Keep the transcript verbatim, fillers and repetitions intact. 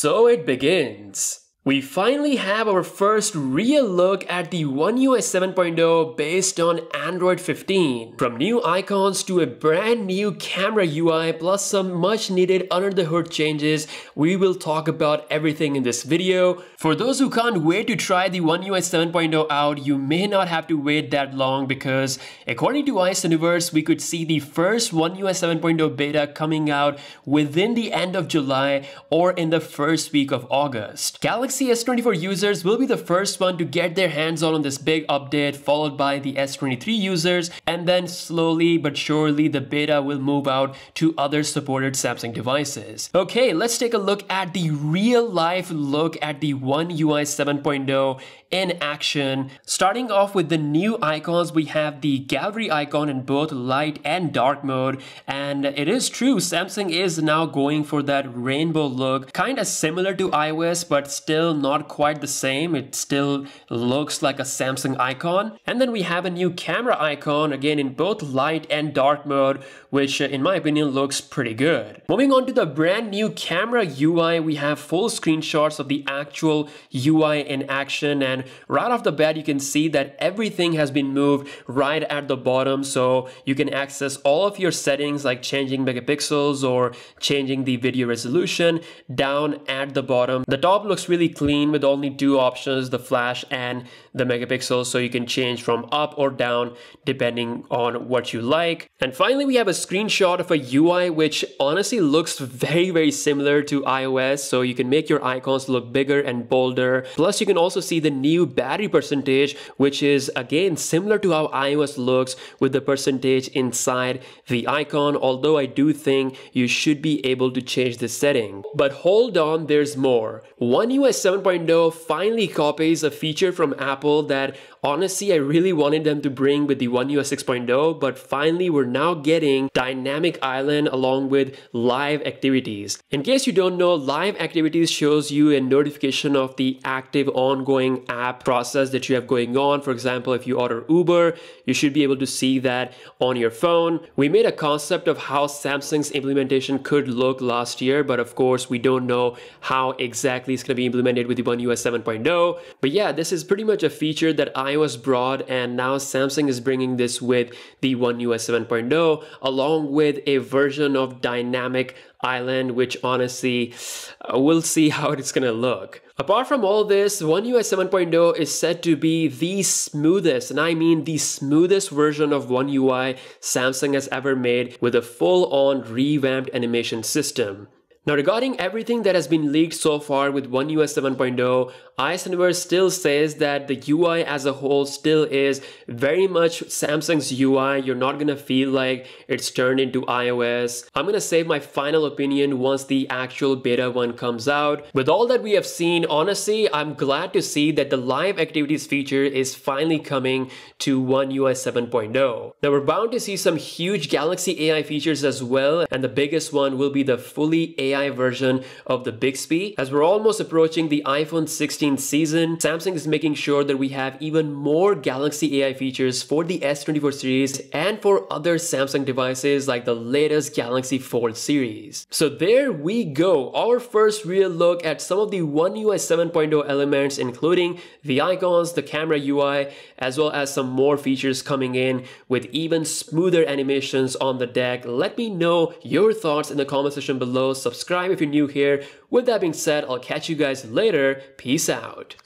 So it begins. We finally have our first real look at the One U I seven point oh based on Android fifteen. From new icons to a brand new camera U I plus some much needed under the hood changes, we will talk about everything in this video. For those who can't wait to try the One U I seven point oh out, you may not have to wait that long because according to Ice Universe, we could see the first One U I seven point oh beta coming out within the end of July or in the first week of August. Galaxy S twenty-four users will be the first one to get their hands on this big update, followed by the S twenty-three users, and then slowly but surely the beta will move out to other supported Samsung devices. Okay, let's take a look at the real life look at the One U I seven point oh in action. Starting off with the new icons, we have the gallery icon in both light and dark mode, and it is true Samsung is now going for that rainbow look, kind of similar to iOS but still not quite the same. It still looks like a Samsung icon. And then we have a new camera icon, again in both light and dark mode, which in my opinion looks pretty good. Moving on to the brand new camera U I, we have full screenshots of the actual U I in action, and right off the bat you can see that everything has been moved right at the bottom, so you can access all of your settings like changing megapixels or changing the video resolution down at the bottom. The top looks really clean with only two options, the flash and the megapixels, so you can change from up or down depending on what you like. And finally we have a screenshot of a U I which honestly looks very very similar to iOS, so you can make your icons look bigger and bolder. Plus you can also see the new battery percentage, which is again similar to how iOS looks with the percentage inside the icon, although I do think you should be able to change this setting. But hold on, there's more. One U I seven point oh finally copies a feature from Apple that honestly I really wanted them to bring with the One U I six point oh, but finally we're now getting Dynamic Island along with live activities. In case you don't know, live activities shows you a notification of the active ongoing app process that you have going on. For example, if you order Uber, you should be able to see that on your phone. We made a concept of how Samsung's implementation could look last year, but of course we don't know how exactly it's going to be implemented with the One U I seven point oh. But yeah, this is pretty much a feature that iOS brought, and now Samsung is bringing this with the One U I seven point oh along with a version of Dynamic Island, which honestly we'll see how it's gonna look. Apart from all this, One U I seven point oh is said to be the smoothest, and I mean the smoothest version of One U I Samsung has ever made, with a full-on revamped animation system. Now, regarding everything that has been leaked so far with One U I seven point oh, Ice Universe still says that the U I as a whole still is very much Samsung's U I. You're not gonna feel like it's turned into iOS. I'm gonna save my final opinion once the actual beta one comes out. With all that we have seen, honestly, I'm glad to see that the live activities feature is finally coming to One U I seven point oh. Now, we're bound to see some huge Galaxy A I features as well, and the biggest one will be the fully A I version of the Bixby. As we're almost approaching the iPhone sixteen season, Samsung is making sure that we have even more Galaxy A I features for the S twenty-four series and for other Samsung devices like the latest Galaxy Fold series. So there we go, our first real look at some of the One U I seven point oh elements, including the icons, the camera U I, as well as some more features coming in with even smoother animations on the deck. Let me know your thoughts in the comment section below. Subscribe if you're new here. With that being said, I'll catch you guys later. Peace out.